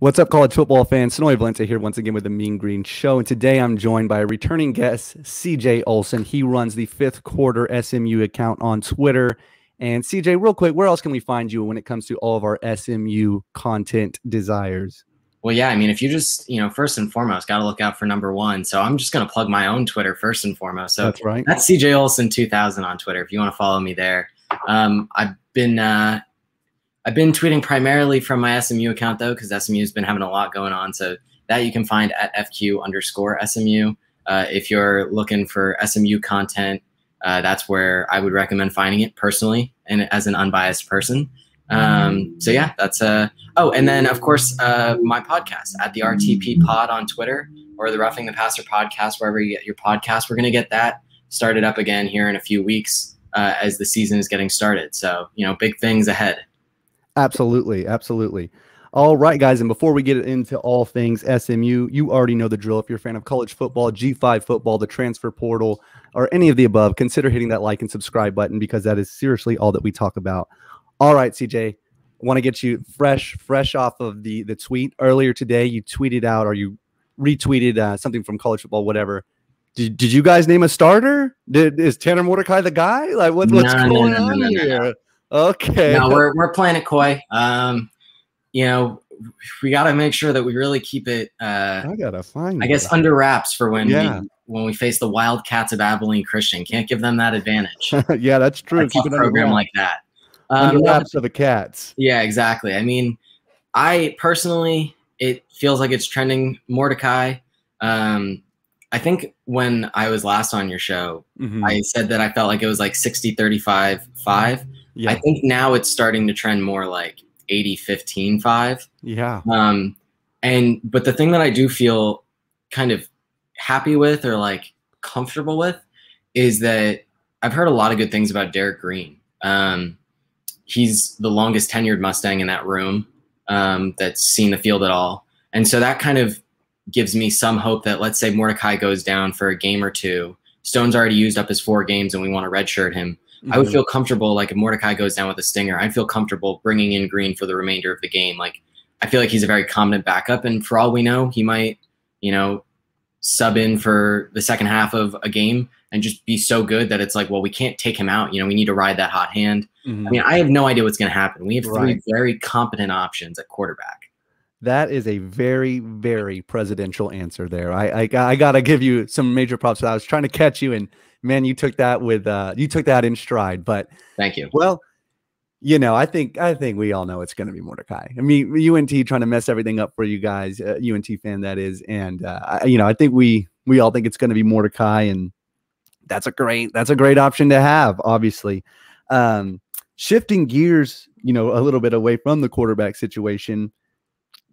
What's up, college football fans? Sonoy Valente here once again with the Mean Green Show. And today I'm joined by a returning guest, CJ Olson. He runs the Fifth Quarter SMU account on Twitter. And CJ, real quick, where else can we find you when it comes to all of our SMU content desires? Well, yeah, I mean, if you just, you know, first and foremost, got to look out for number one. So I'm just going to plug my own Twitter first and foremost. So that's right. That's CJ Olson 2000 on Twitter if you want to follow me there. I've been tweeting primarily from my SMU account, though, because SMU's been having a lot going on. So that you can find at FQ_SMU. If you're looking for SMU content, that's where I would recommend finding it personally and as an unbiased person. So, yeah, that's oh, and then, of course, my podcast at the RTP pod on Twitter or the Roughing the Passer podcast, wherever you get your podcast. We're going to get that started up again here in a few weeks as the season is getting started. So, you know, big things ahead. Absolutely. Absolutely. All right, guys. And before we get into all things SMU, you already know the drill. If you're a fan of college football, G5 football, the transfer portal, or any of the above, consider hitting that like and subscribe button because that is seriously all that we talk about. All right, CJ, I want to get you fresh off of the tweet. Earlier today, you tweeted out or you retweeted something from college football, whatever. Did you guys name a starter? Is Tanner Mordecai the guy? Like, what's going on here? No. Okay. No, we're playing it coy. You know, we got to make sure that we really keep it. I gotta find. I guess under wraps for when we face the Wildcats of Abilene Christian. Can't give them that advantage. Yeah, that's true. Keep a program like that. Under wraps for the Cats. Yeah, exactly. I mean, I personally, it feels like it's trending Mordecai. I think when I was last on your show, I said that I felt like it was like 60-35-5. Yeah. I think now it's starting to trend more like 80-15-5. Yeah. But the thing that I do feel kind of happy with or like comfortable with is that I've heard a lot of good things about Derek Green. He's the longest tenured Mustang in that room that's seen the field at all. And so that kind of gives me some hope that let's say Mordecai goes down for a game or two. Stone's already used up his 4 games and we want to redshirt him. I would feel comfortable, like if Mordecai goes down with a stinger, I'd feel comfortable bringing in Green for the remainder of the game. Like, I feel like he's a very competent backup. And for all we know, he might, you know, sub in for the second half of a game and just be so good that it's like, well, we can't take him out. You know, we need to ride that hot hand. I mean, I have no idea what's going to happen. We have 3 very competent options at quarterback. That is a very, very presidential answer there. I got to give you some major props. I was trying to catch you, and man, you took that with you took that in stride. But thank you. Well, you know, I think we all know it's going to be Mordecai. I mean, UNT trying to mess everything up for you guys, UNT fan that is, and you know, I think we all think it's going to be Mordecai, and that's a great option to have, obviously. Shifting gears, you know, a little bit away from the quarterback situation.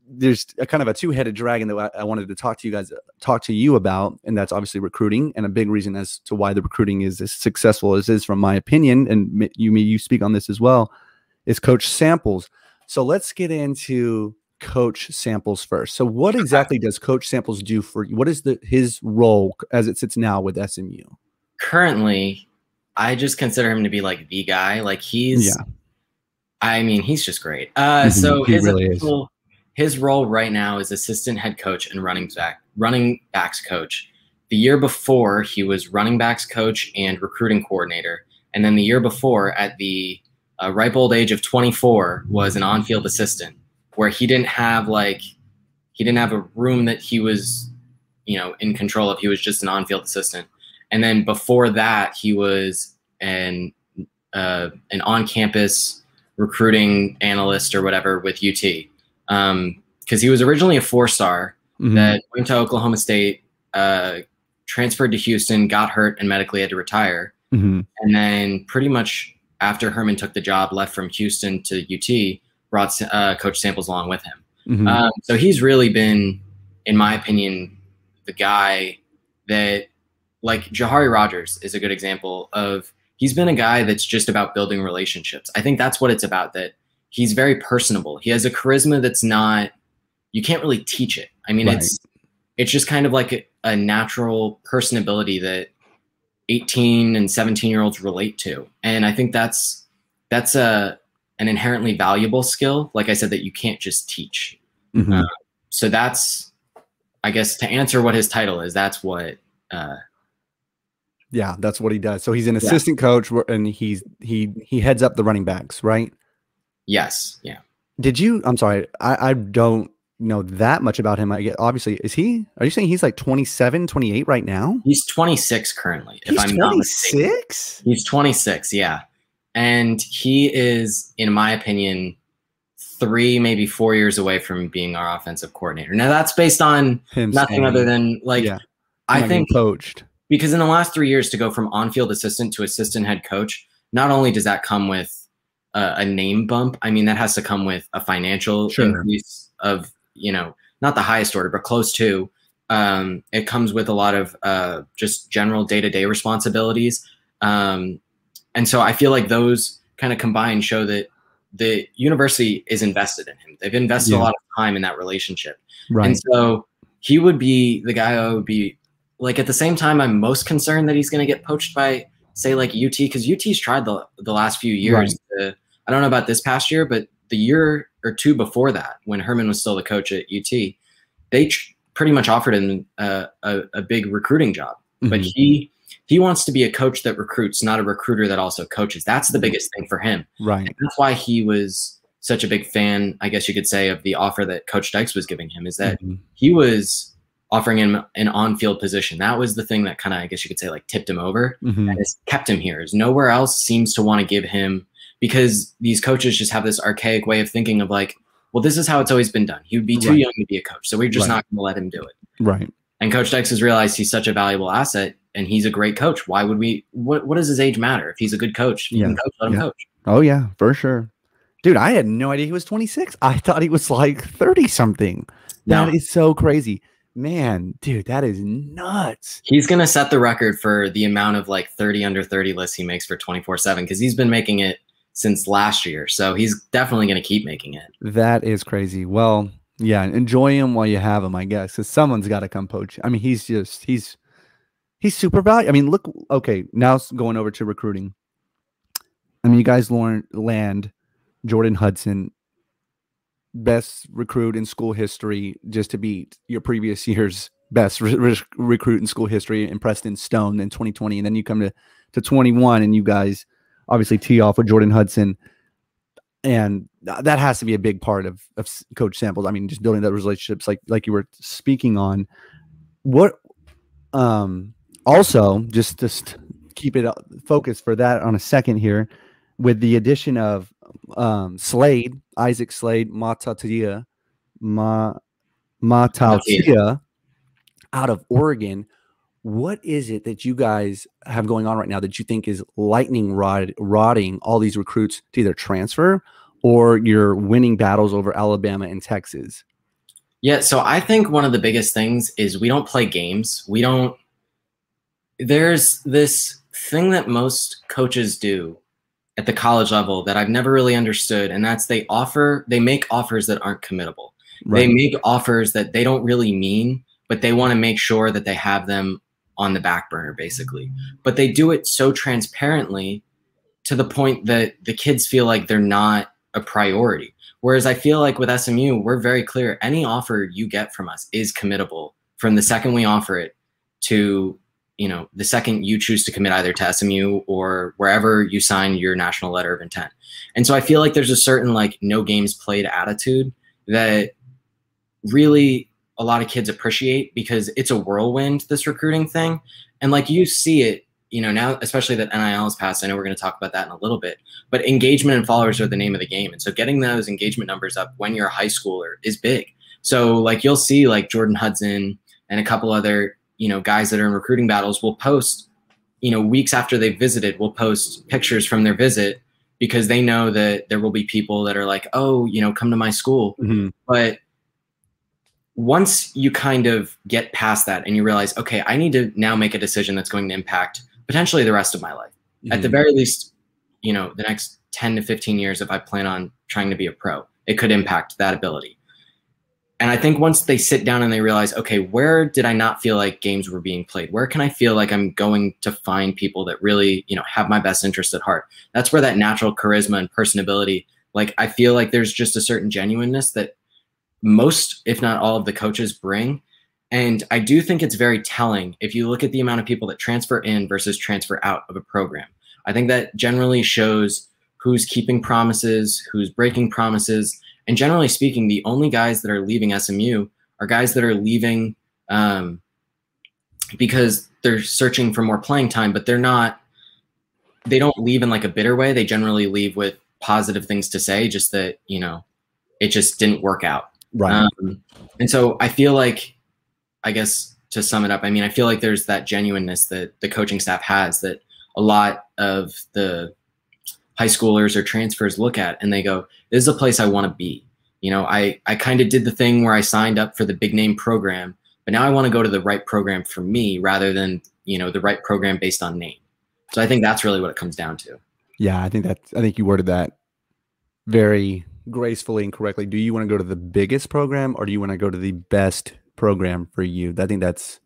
There's a kind of a two-headed dragon that I wanted to talk to you about, and that's obviously recruiting, and a big reason as to why the recruiting is as successful as it is, from my opinion, and you speak on this as well, is Coach Samples. So let's get into Coach Samples first. So what exactly does Coach Samples do for you? What is his role as it sits now with SMU? Currently, I just consider him to be like the guy. Like he's, yeah. I mean, he's just great. So he really is. His role right now is assistant head coach and running backs coach. The year before, he was running backs coach and recruiting coordinator. And then the year before, at the ripe old age of 24, was an on-field assistant, where he didn't have a room that he was, you know, in control of. He was just an on-field assistant. And then before that, he was an on-campus recruiting analyst or whatever with UT. Because he was originally a 4-star that went to Oklahoma State, transferred to Houston, got hurt, and medically had to retire. And then pretty much after Herman took the job, left from Houston to UT, brought Coach Samples along with him. So he's really been, in my opinion, the guy that, like Jahari Rogers is a good example of, he's been a guy that's just about building relationships. I think that's what it's about, that he's very personable. He has a charisma that's not, you can't really teach it. I mean, it's just kind of like a natural personability that 18 and 17-year-olds relate to. And I think that's an inherently valuable skill, like I said, that you can't just teach. Mm-hmm. So that's, I guess, to answer what his title is, that's what. Yeah, that's what he does. So he's an assistant coach, and he heads up the running backs, right? Yes. Yeah. Did you? I'm sorry, I don't know that much about him. I guess, obviously, is he? Are you saying he's like 27, 28 right now? He's 26 currently. He's 26. He's 26. Yeah, and he is, in my opinion, 3, maybe 4 years away from being our offensive coordinator. Now that's based on him nothing saying, other than like I think coached, because in the last 3 years to go from on-field assistant to assistant head coach, not only does that come with a name bump. I mean, that has to come with a financial increase of, you know, not the highest order, but close to. It comes with a lot of just general day-to-day responsibilities. And so I feel like those kind of combined show that the university is invested in him. They've invested a lot of time in that relationship. Right. And so he would be the guy I would be like, at the same time, I'm most concerned that he's going to get poached by, say, like UT, because UT's tried the last few years to, I don't know about this past year, but the year or two before that, when Herman was still the coach at UT, they pretty much offered him a big recruiting job. Mm-hmm. But he wants to be a coach that recruits, not a recruiter that also coaches. That's the biggest thing for him. Right. And that's why he was such a big fan, I guess you could say, of the offer that Coach Dykes was giving him, is that he was offering him an on-field position. That was the thing that kind of, I guess you could say, like tipped him over and has kept him here. Is nowhere else seems to want to give him, because these coaches just have this archaic way of thinking of like, well, this is how it's always been done. He would be too young to be a coach, so we're just not going to let him do it. Right. And Coach Dykes has realized he's such a valuable asset and he's a great coach. Why would we, what does his age matter? If he's a good coach, you can coach, let him coach. Oh yeah, for sure. Dude, I had no idea he was 26. I thought he was like 30 something. That is so crazy. Man, dude, that is nuts. He's going to set the record for the amount of like 30 under 30 lists he makes for 24/7, because he's been making it since last year. So he's definitely going to keep making it. That is crazy. Well, yeah, enjoy him while you have him, I guess, because someone's got to come poach. I mean, he's just, he's super valuable. I mean, look, okay, now going over to recruiting. I mean, you guys land Jordan Hudson, best recruit in school history, just to beat your previous year's best recruit in school history in Preston Stone in 2020. And then you come to 21 and you guys obviously tee off with Jordan Hudson. And that has to be a big part of Coach Samples. I mean, just building those relationships like you were speaking on. What also, just keep it focused for that on a second here, with the addition of Slade, Isaac Slade, Matatia out of Oregon. What is it that you guys have going on right now that you think is lightning rotting all these recruits to either transfer, or you're winning battles over Alabama and Texas? Yeah, so I think one of the biggest things is we don't play games. We don't – there's this thing that most coaches do at the college level that I've never really understood, and that's they make offers that aren't committable. Right. They make offers that they don't really mean, but they want to make sure that they have them on the back burner, basically. But they do it so transparently to the point that the kids feel like they're not a priority. Whereas I feel like with SMU, we're very clear. Any offer you get from us is committable from the second we offer it to, you know, the second you choose to commit either to SMU or wherever you sign your national letter of intent. And so I feel like there's a certain like no games played attitude that really a lot of kids appreciate, because it's a whirlwind, this recruiting thing. And like you see it, you know, now, especially that NIL is passed. I know we're going to talk about that in a little bit, but engagement and followers are the name of the game. And so getting those engagement numbers up when you're a high schooler is big. So like you'll see like Jordan Hudson and a couple other, you know, guys that are in recruiting battles will post, you know, weeks after they've visited, will post pictures from their visit, because they know that there will be people that are like, oh, you know, come to my school. Mm-hmm. But once you kind of get past that and you realize, okay, I need to now make a decision that's going to impact potentially the rest of my life. Mm-hmm. At the very least, you know, the next 10 to 15 years, if I plan on trying to be a pro, it could impact that ability. And I think once they sit down and they realize, okay, where did I not feel like games were being played? Where can I feel like I'm going to find people that really, you know, have my best interest at heart? That's where that natural charisma and personability, like I feel like there's just a certain genuineness that most, if not all, of the coaches bring. And I do think it's very telling if you look at the amount of people that transfer in versus transfer out of a program. I think that generally shows who's keeping promises, who's breaking promises. And generally speaking, the only guys that are leaving SMU are guys that are leaving because they're searching for more playing time, but they're not, they don't leave in like a bitter way. They generally leave with positive things to say, just that, you know, it just didn't work out. Right. And so I feel like, I guess to sum it up, I mean, I feel like there's that genuineness that the coaching staff has that a lot of the high schoolers or transfers look at and they go, this is a place I want to be. You know, I kind of did the thing where I signed up for the big name program, but now I want to go to the right program for me rather than, you know, the right program based on name. So I think that's really what it comes down to. Yeah, I think that's, I think you worded that very gracefully and correctly. Do you want to go to the biggest program or do you want to go to the best program for you? I think that's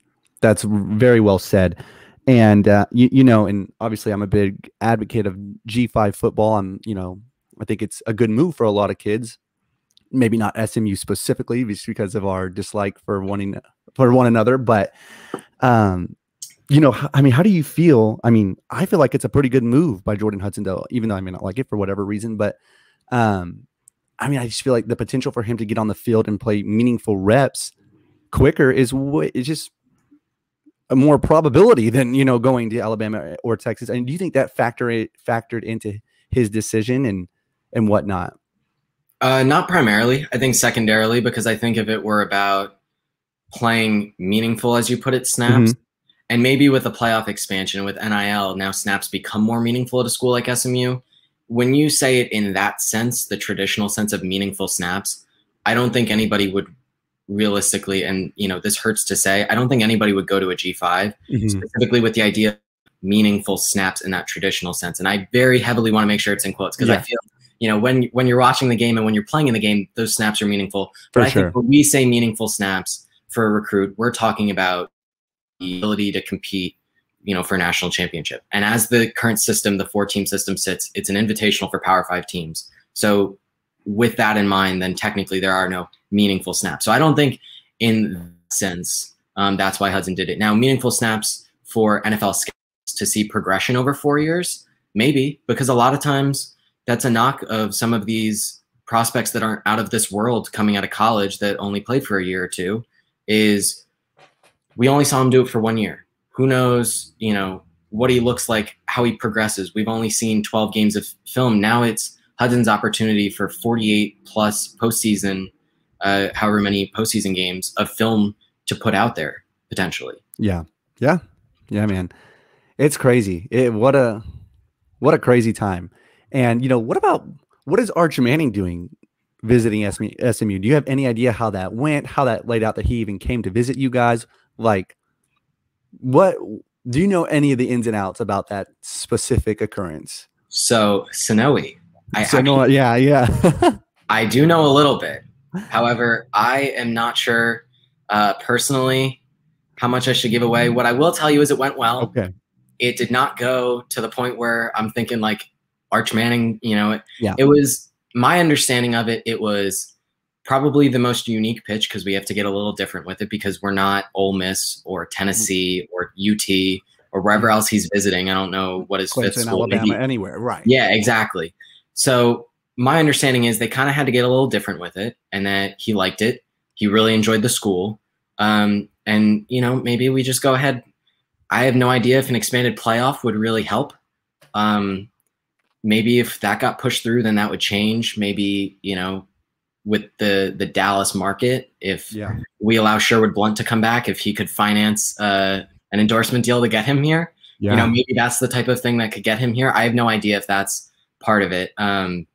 very well said. And, you know, and obviously I'm a big advocate of G5 football. I'm, you know, I think it's a good move for a lot of kids. Maybe not SMU specifically just because of our dislike for wanting for one another. But, you know, I mean, how do you feel? I mean, I feel like it's a pretty good move by Jordan Hudson, though, even though I may not like it for whatever reason. But, I mean, I just feel like the potential for him to get on the field and play meaningful reps quicker is what is just more probability than, you know, going to Alabama or Texas. And do you think that factored into his decision and whatnot? Not primarily. I think secondarily, because I think if it were about playing meaningful, as you put it, snaps, mm-hmm. and maybe with a playoff expansion with NIL, now snaps become more meaningful at a school like SMU. When you say it in that sense, the traditional sense of meaningful snaps, I don't think anybody would realistically, and you know, this hurts to say, I don't think anybody would go to a G5 mm-hmm. specifically with the idea of meaningful snaps in that traditional sense. And I very heavily want to make sure it's in quotes because yeah. I feel, you know, when you're watching the game and when you're playing in the game, those snaps are meaningful. But I think when we say meaningful snaps for a recruit, we're talking about the ability to compete, you know, for a national championship. And as the current system, the 4-team system sits, it's an invitational for Power 5 teams. So with that in mind, then technically there are no meaningful snaps. So I don't think in that sense, that's why Hudson did it. Now, meaningful snaps for NFL scouts to see progression over 4 years, maybe, because a lot of times that's a knock of some of these prospects that aren't out of this world coming out of college that only played for a year or two is we only saw him do it for 1 year. Who knows, you know, what he looks like, how he progresses. We've only seen 12 games of film. Now it's Hudson's opportunity for 48 plus postseason, however many postseason games of film to put out there potentially. Yeah. Yeah. Yeah, man. It's crazy. What a crazy time. And you know, what is Arch Manning doing visiting SMU? Do you have any idea how that went, how that laid out that he even came to visit you guys? Like what, do you know any of the ins and outs about that specific occurrence? So Sanoe. Yeah. I do know a little bit. However, I am not sure personally how much I should give away. What I will tell you is it went well. Okay. It did not go to the point where I'm thinking like Arch Manning, you know, it was my understanding of it. It was probably the most unique pitch because we have to get a little different with it because we're not Ole Miss or Tennessee or UT or wherever else he's visiting. I don't know what his fifth school. Alabama, anywhere, right. Yeah, exactly. So my understanding is they kind of had to get a little different with it and that he liked it. He really enjoyed the school. And, you know, maybe we just go ahead. I have no idea if an expanded playoff would really help. Maybe if that got pushed through, then that would change. Maybe, you know, with the Dallas market, if we allow Sherwood Blunt to come back, if he could finance an endorsement deal to get him here, you know, maybe that's the type of thing that could get him here. I have no idea if that's part of it.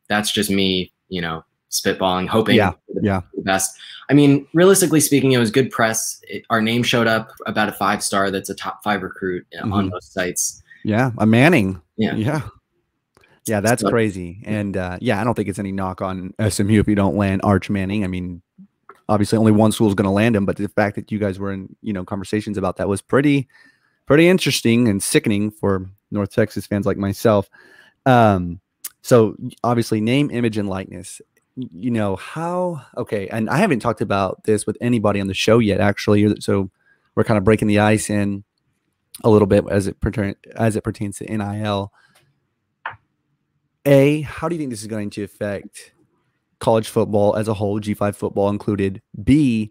That's just me, you know, spitballing, hoping for the best. I mean, realistically speaking, it was good press. Our name showed up about a 5-star. That's a top 5 recruit on most sites. Yeah. A Manning. Yeah. Yeah. Yeah. That's so crazy. And, yeah, I don't think it's any knock on SMU if you don't land Arch Manning. I mean, obviously only one school is going to land him, but the fact that you guys were in, you know, conversations about that was pretty interesting and sickening for North Texas fans like myself. So obviously name, image, and likeness. you know, how, okay. And I haven't talked about this with anybody on the show yet, actually. So we're kind of breaking the ice in a little bit as it pertains to NIL. A, how do you think this is going to affect college football as a whole, G5 football included? B,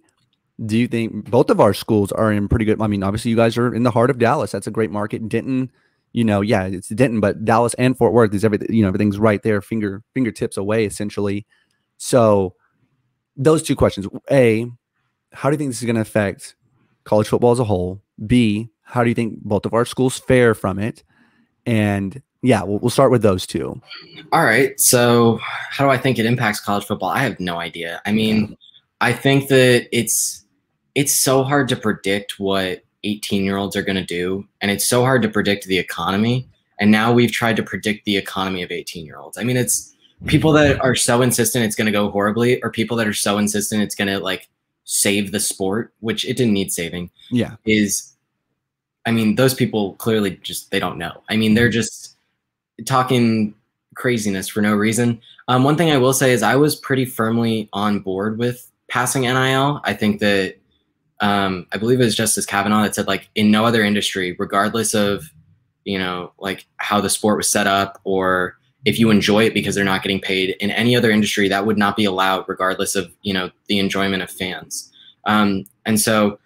do you think both of our schools are in pretty good? I mean, obviously you guys are in the heart of Dallas. That's a great market. Denton, you know, yeah, it's Denton, but Dallas and Fort Worth is everything, you know, everything's right there, fingertips away, essentially. So those two questions. A, how do you think this is going to affect college football as a whole? B, how do you think both of our schools fare from it? And yeah, we'll start with those two. All right. So how do I think it impacts college football? I have no idea. I mean, I think that it's so hard to predict what 18-year-olds are going to do, and it's so hard to predict the economy. And now we've tried to predict the economy of 18-year-olds. I mean, it's people that are so insistent it's going to go horribly, or people that are so insistent it's going to like save the sport, which it didn't need saving. Yeah, I mean, those people clearly just, they don't know. I mean, they're just talking craziness for no reason. One thing I will say is I was pretty firmly on board with passing NIL. I think that, I believe it was Justice Kavanaugh that said, like, in no other industry, regardless of, you know, like how the sport was set up or if you enjoy it because they're not getting paid, in any other industry, that would not be allowed regardless of, you know, the enjoyment of fans. And so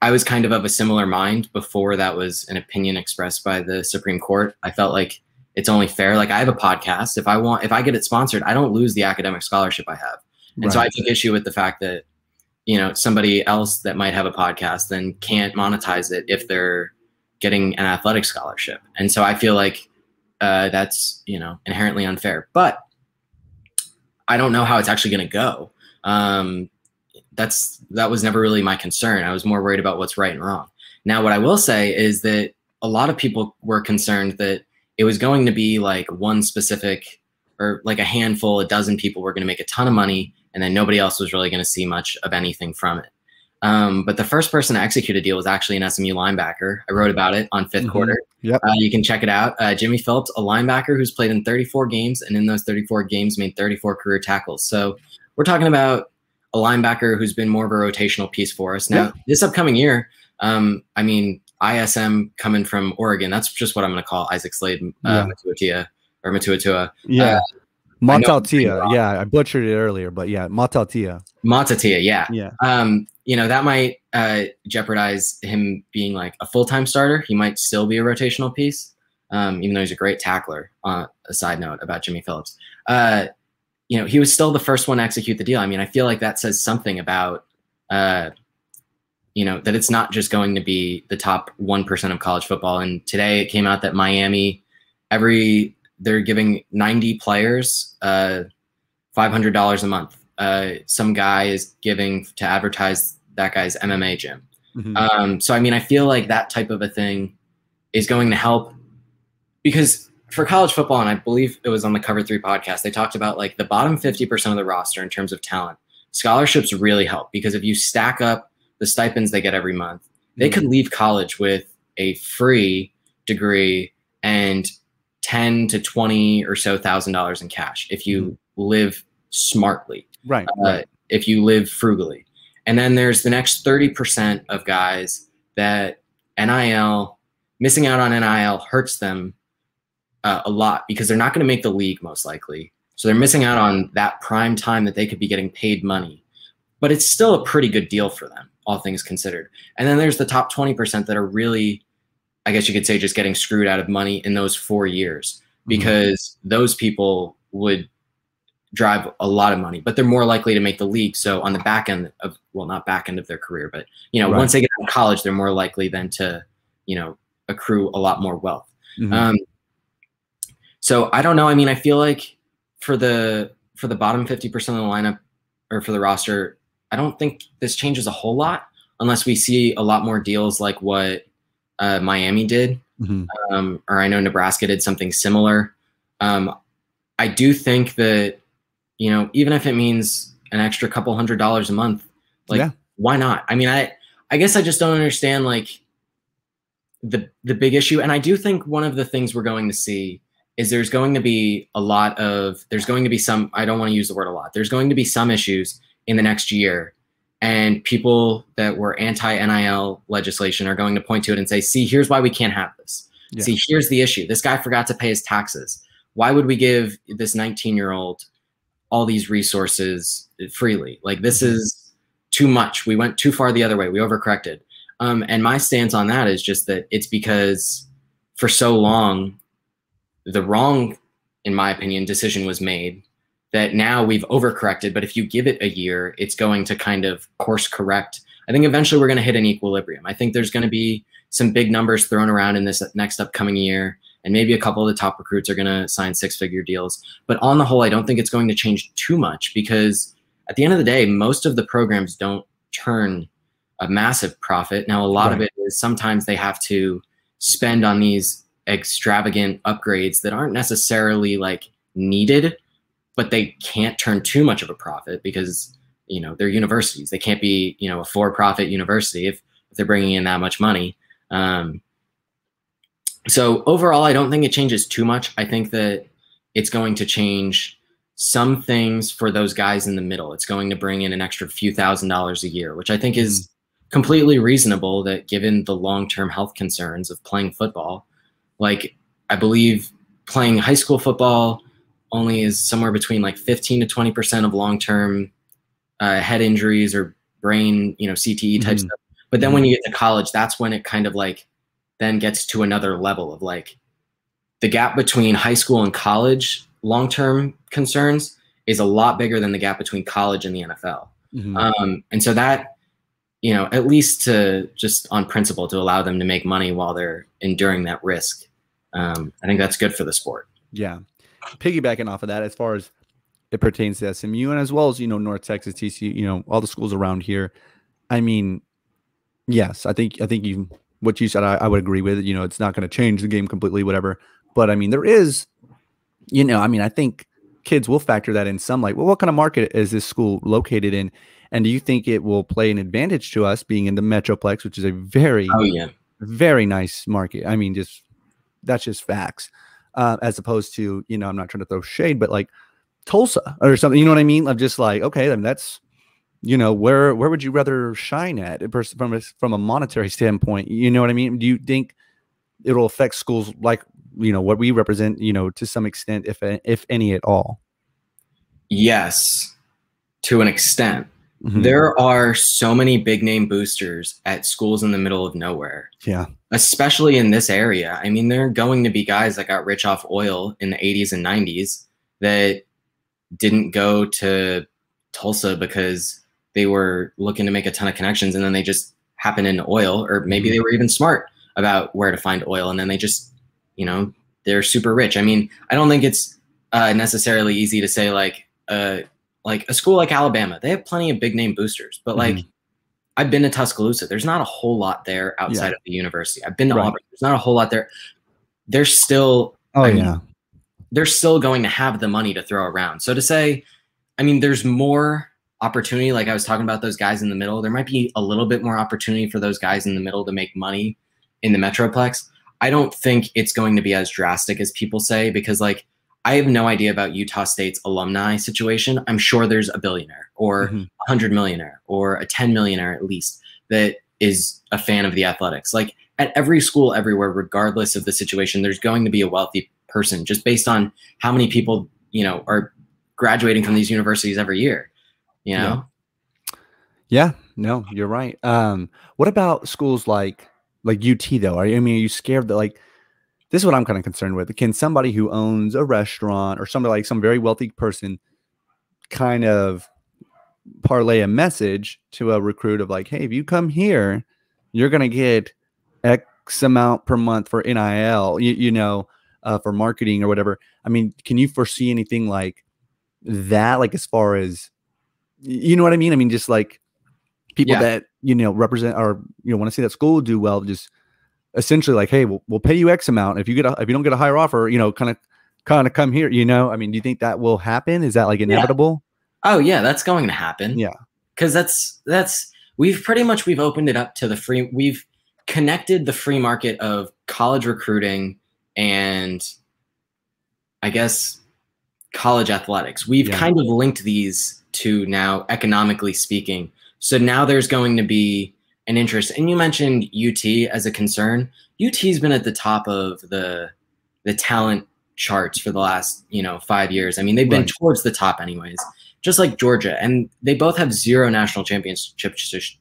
I was kind of a similar mind before that was an opinion expressed by the Supreme Court. I felt like it's only fair. Like, I have a podcast. If I get it sponsored, I don't lose the academic scholarship I have. And right. So I took issue with the fact that, you know, somebody else that might have a podcast then can't monetize it if they're getting an athletic scholarship. And so I feel like that's, you know, inherently unfair, but I don't know how it's actually going to go. That was never really my concern. I was more worried about what's right and wrong. Now, what I will say is that a lot of people were concerned that it was going to be like one specific, or like a handful, a dozen people were going to make a ton of money, and then nobody else was really going to see much of anything from it. But the first person to execute a deal was actually an SMU linebacker. I wrote about it on Fifth Quarter. Yep. You can check it out. Jimmy Phillips, a linebacker who's played in 34 games, and in those 34 games made 34 career tackles. So we're talking about a linebacker who's been more of a rotational piece for us. Now, this upcoming year, I mean, ISM coming from Oregon, that's just what I'm going to call Isaac Slade, Matatia. Yeah. Matatia. Yeah. I butchered it earlier, but yeah. Matatia. Yeah. Yeah. You know, that might jeopardize him being like a full-time starter. He might still be a rotational piece, even though he's a great tackler. A side note about Jimmy Phillips. You know, he was still the first one to execute the deal. I mean, I feel like that says something about, you know, that it's not just going to be the top 1% of college football. And today it came out that Miami, they're giving 90 players $500 a month. Some guy is giving to advertise that guy's MMA gym. Mm-hmm. So, I mean, I feel like that type of a thing is going to help, because for college football, and I believe it was on the Cover 3 podcast, they talked about like the bottom 50% of the roster in terms of talent. Scholarships really help, because if you stack up the stipends they get every month, they could leave college with a free degree and $10,000 to $20,000 or so in cash if you live smartly, right? If you live frugally. And then there's the next 30% of guys that missing out on NIL hurts them a lot, because they're not going to make the league most likely. So they're missing out on that prime time that they could be getting paid money, but it's still a pretty good deal for them, all things considered. And then there's the top 20% that are really, I guess you could say, just getting screwed out of money in those 4 years, because those people would drive a lot of money, but they're more likely to make the league. So on the back end of, well, not back end of their career, but, you know, once they get out of college, they're more likely then to, you know, accrue a lot more wealth. So I don't know. I mean, I feel like for the bottom 50% of the lineup, or for the roster, I don't think this changes a whole lot unless we see a lot more deals like what Miami did, or I know Nebraska did something similar. I do think that, you know, even if it means an extra couple $100 a month, like why not? I mean, I guess I just don't understand like the big issue. And I do think one of the things we're going to see is there's going to be a lot of, there's going to be some, I don't want to use the word a lot, there's going to be some issues in the next year, and people that were anti-NIL legislation are going to point to it and say, see, here's why we can't have this. Yeah. See, here's the issue. This guy forgot to pay his taxes. Why would we give this 19-year-old all these resources freely? Like, this is too much. We went too far the other way. We overcorrected. And my stance on that is just that it's because for so long, the wrong, in my opinion, decision was made that now we've overcorrected. But if you give it a year, it's going to kind of course correct. I think eventually we're going to hit an equilibrium. I think there's going to be some big numbers thrown around in this next upcoming year. And maybe a couple of the top recruits are going to sign six-figure deals. But on the whole, I don't think it's going to change too much, because at the end of the day, most of the programs don't turn a massive profit. Now, a lot of it is sometimes they have to spend on these extravagant upgrades that aren't necessarily like needed, but they can't turn too much of a profit because, you know, they're universities. They can't be, you know, a for-profit university if they're bringing in that much money. So overall, I don't think it changes too much. I think that it's going to change some things for those guys in the middle. It's going to bring in an extra few $1,000s a year, which I think is completely reasonable, that given the long-term health concerns of playing football. Like, I believe playing high school football only is somewhere between like 15 to 20% of long-term head injuries or brain, you know, CTE type stuff. But then when you get to college, that's when it kind of like then gets to another level of like the gap between high school and college long-term concerns is a lot bigger than the gap between college and the NFL. And so that, you know, at least to just on principle to allow them to make money while they're enduring that risk. I think that's good for the sport. Yeah. Piggybacking off of that, as far as it pertains to SMU and as well as, you know, North Texas, TCU, you know, all the schools around here. I mean, yes, I think you, what you said, I would agree with. You know, it's not going to change the game completely, whatever. But I mean, there is, you know, I mean, I think kids will factor that in some, like, well, what kind of market is this school located in? And do you think it will play an advantage to us being in the Metroplex, which is a very, very nice market? I mean, just, that's just facts. As opposed to, you know, I'm not trying to throw shade, but like Tulsa or something, you know what I mean? I'm just like, okay, then that's, you know, where would you rather shine at from a monetary standpoint? You know what I mean? Do you think it'll affect schools like, you know, what we represent, you know, to some extent, if any at all? Yes, to an extent. There are so many big name boosters at schools in the middle of nowhere. Yeah. Especially in this area. I mean, there are going to be guys that got rich off oil in the 80s and 90s that didn't go to Tulsa because they were looking to make a ton of connections, and then they just happened into oil, or maybe they were even smart about where to find oil, and then they just, you know, they're super rich. I mean, I don't think it's necessarily easy to say like a school like Alabama, they have plenty of big name boosters, but like I've been to Tuscaloosa. There's not a whole lot there outside of the university. I've been to Auburn. There's not a whole lot there. They're still, they're still going to have the money to throw around. So to say, I mean, there's more opportunity. Like I was talking about those guys in the middle, there might be a little bit more opportunity for those guys in the middle to make money in the Metroplex. I don't think it's going to be as drastic as people say, because like, I have no idea about Utah State's alumni situation. I'm sure there's a billionaire or 100 millionaire or a 10 millionaire at least that is a fan of the athletics. Like at every school everywhere, regardless of the situation, there's going to be a wealthy person just based on how many people, you know, are graduating from these universities every year, you know? Yeah, no, you're right. What about schools like UT though? I mean, are you scared that like, this is what I'm kind of concerned with. Can somebody who owns a restaurant or somebody like some very wealthy person kind of parlay a message to a recruit of like, hey, if you come here, you're going to get X amount per month for NIL, you know, for marketing or whatever. I mean, can you foresee anything like that? Like as far as, you know what I mean? I mean, just like people that, you know, represent or, you know, want to see that school do well, just essentially like, hey, we'll pay you X amount. If you get a, if you don't get a higher offer, you know, kind of come here, you know, I mean, do you think that will happen? Is that like inevitable? Oh yeah. That's going to happen. Yeah. Cause we've opened it up to the free, we've connected the free market of college recruiting and I guess, college athletics. We've kind of linked these two now, economically speaking. So now there's going to be an interest. And you mentioned UT as a concern. UT's been at the top of the talent charts for the last, 5 years. I mean, they've been towards the top anyways, just like Georgia. And they both have zero national championships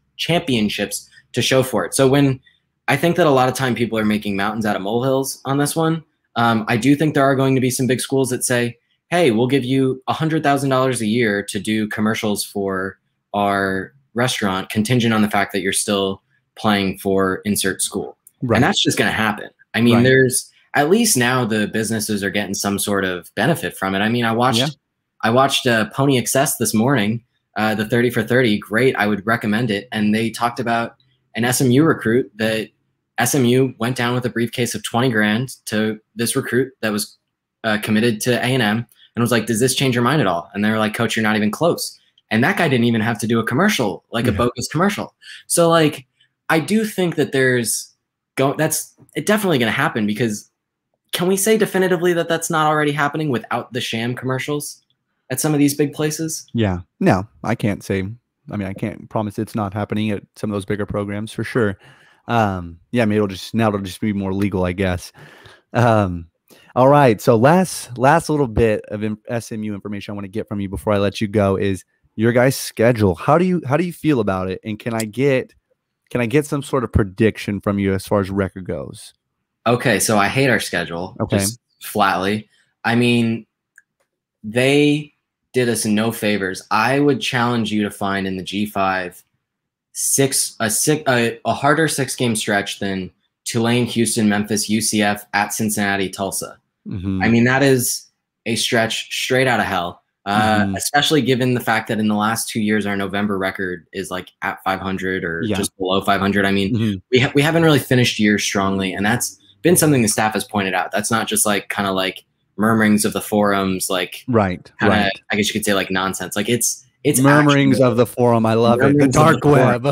to show for it. So when I think that a lot of time people are making mountains out of molehills on this one, I do think there are going to be some big schools that say, hey, we'll give you $100,000 a year to do commercials for our restaurant contingent on the fact that you're still playing for insert school. Right. And that's just going to happen. I mean, there's at least now the businesses are getting some sort of benefit from it. I mean, I watched Pony Excess this morning, the 30 for 30. Great. I would recommend it. And they talked about an SMU recruit that SMU went down with a briefcase of 20 grand to this recruit that was committed to A&M, and was like, does this change your mind at all? And they were like, coach, you're not even close. And that guy didn't even have to do a commercial, like a bogus commercial. So like, I do think that there's that's it definitely going to happen, because can we say definitively that that's not already happening without the sham commercials at some of these big places? Yeah, no, I can't say. I mean, I can't promise it's not happening at some of those bigger programs for sure. Yeah, I mean, now it'll just be more legal, I guess. All right. So last little bit of SMU information I want to get from you before I let you go is your guys' schedule. How do you feel about it? And can I get some sort of prediction from you as far as record goes? Okay. So I hate our schedule. Okay. Just flatly. I mean, they did us no favors. I would challenge you to find in the G5 a harder 6-game stretch than Tulane, Houston, Memphis, UCF, at Cincinnati, Tulsa. I mean, that is a stretch straight out of hell, especially given the fact that in the last 2 years, our November record is like at 500 or just below 500. I mean, we haven't really finished years strongly, and that's been something the staff has pointed out. That's not just like kind of like murmurings of the forums, like I guess you could say like nonsense. Like it's murmurings of the forum. I love it. The dark web.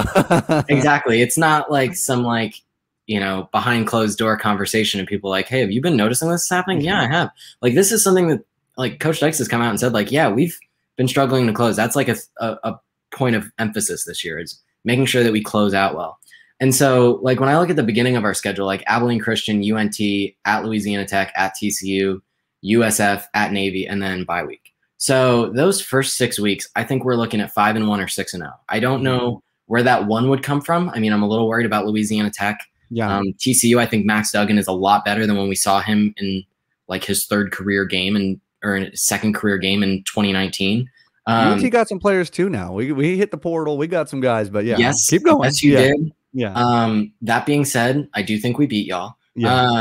Exactly. It's not like some like, behind closed door conversation and people like, hey, have you been noticing this is happening? Yeah, I have. Like, this is something that like Coach Dykes has come out and said, like, yeah, we've been struggling to close. That's like a point of emphasis this year, is making sure that we close out well. And so like, when I look at the beginning of our schedule, like Abilene Christian, UNT, at Louisiana Tech, at TCU, USF, at Navy, and then bye week. So those first 6 weeks, I think we're looking at 5-1 or 6-0. I don't know where that one would come from. I mean, I'm a little worried about Louisiana Tech. Yeah. TCU, I think Max Duggan is a lot better than when we saw him in like his third career game or his second career game in 2019. UT got some players too now. We hit the portal. We got some guys, but yeah. Yes, keep going. Yes, you did. Yeah. That being said, I do think we beat y'all. Yeah.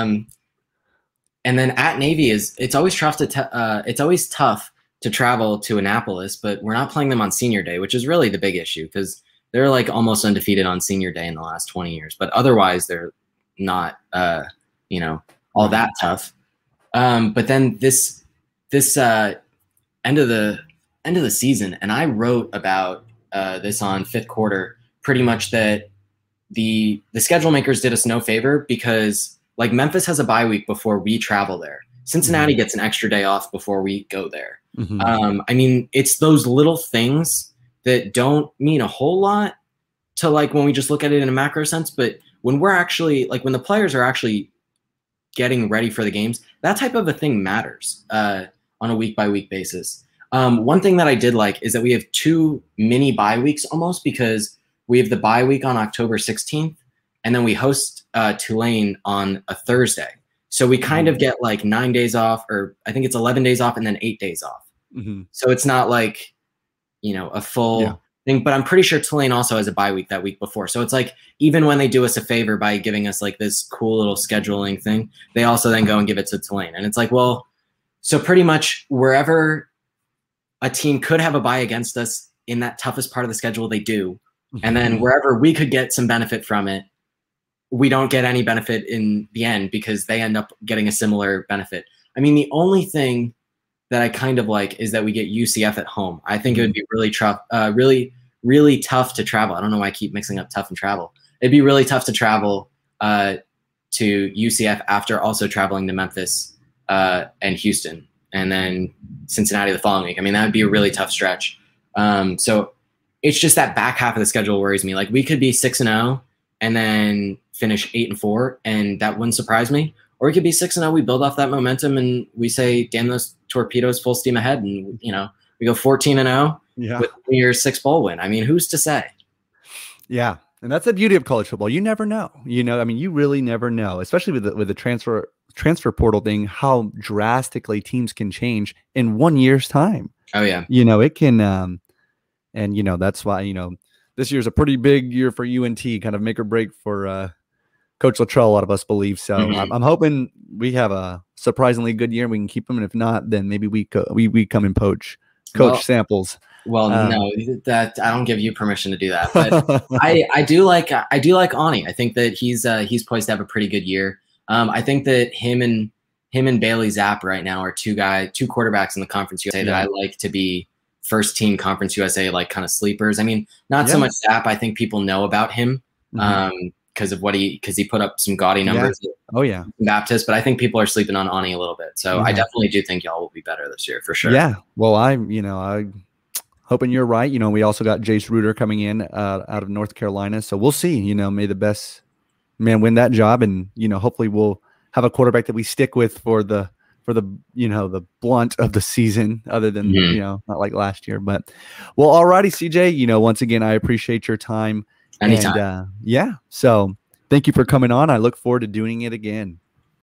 And then at Navy it's always tough to travel to Annapolis, but we're not playing them on senior day, which is really the big issue, because they're like almost undefeated on senior day in the last 20 years, but otherwise they're not, all that tough. But then this end of the season, and I wrote about this on Fifth Quarter, pretty much that the schedule makers did us no favor, because like Memphis has a bye week before we travel there. Cincinnati gets an extra day off before we go there. I mean, it's those little things that don't mean a whole lot to like when we just look at it in a macro sense, but when we're actually like when the players are actually getting ready for the games, that type of a thing matters on a week-by-week basis. One thing that I did like is that we have two mini bye weeks almost, because we have the bye week on October 16th and then we host Tulane on a Thursday. So we kind of get like 9 days off, or I think it's 11 days off and then 8 days off. So it's not like a full thing, but I'm pretty sure Tulane also has a bye week that week before. So it's like, even when they do us a favor by giving us like this cool little scheduling thing, they also then go and give it to Tulane. And it's like, well, so pretty much wherever a team could have a bye against us in that toughest part of the schedule, they do. And then wherever we could get some benefit from it, we don't get any benefit in the end, because they end up getting a similar benefit. I mean, the only thing that I kind of like is that we get UCF at home. I think it would be really tough, really tough to travel. I don't know why I keep mixing up tough and travel. It'd be really tough to travel to UCF after also traveling to Memphis and Houston. and then Cincinnati the following week. I mean, that would be a really tough stretch. So it's just that back half of the schedule worries me. Like, we could be 6-0 and then finish 8-4, and that wouldn't surprise me. Or we could be 6-0. We build off that momentum and we say, damn, those torpedoes, full steam ahead. And, you know, we go 14-0 with your 6th bowl win. I mean, who's to say? Yeah. And that's the beauty of college football. You never know, you know, I mean, you really never know, especially with the transfer portal thing, how drastically teams can change in one year's time. Oh yeah. You know, it can, and you know, that's why, you know, this year's a pretty big year for UNT, kind of make or break for, Coach Luttrell, a lot of us believe. So I'm hoping we have a surprisingly good year and we can keep him. And if not, then maybe we come and poach Coach Samples. Well, no, that I don't give you permission to do that. But I do like Ani. I think that he's poised to have a pretty good year. I think that him and Bailey Zapp right now are two quarterbacks in the Conference USA that I like to be first team Conference USA, like, kind of sleepers. I mean, not so much Zapp. I think people know about him because of what he put up some gaudy numbers. Yeah. Oh yeah, Baptist. But I think people are sleeping on Ani a little bit. So I definitely do think y'all will be better this year for sure. Yeah. Well, I hoping you're right. You know, we also got Jace Ruder coming in out of North Carolina. So we'll see, you know, may the best man win that job. And, you know, hopefully we'll have a quarterback that we stick with for the, you know, the brunt of the season, other than, you know, not like last year. But, well, all righty, CJ, you know, once again, I appreciate your time. Anytime. And, yeah. So thank you for coming on. I look forward to doing it again.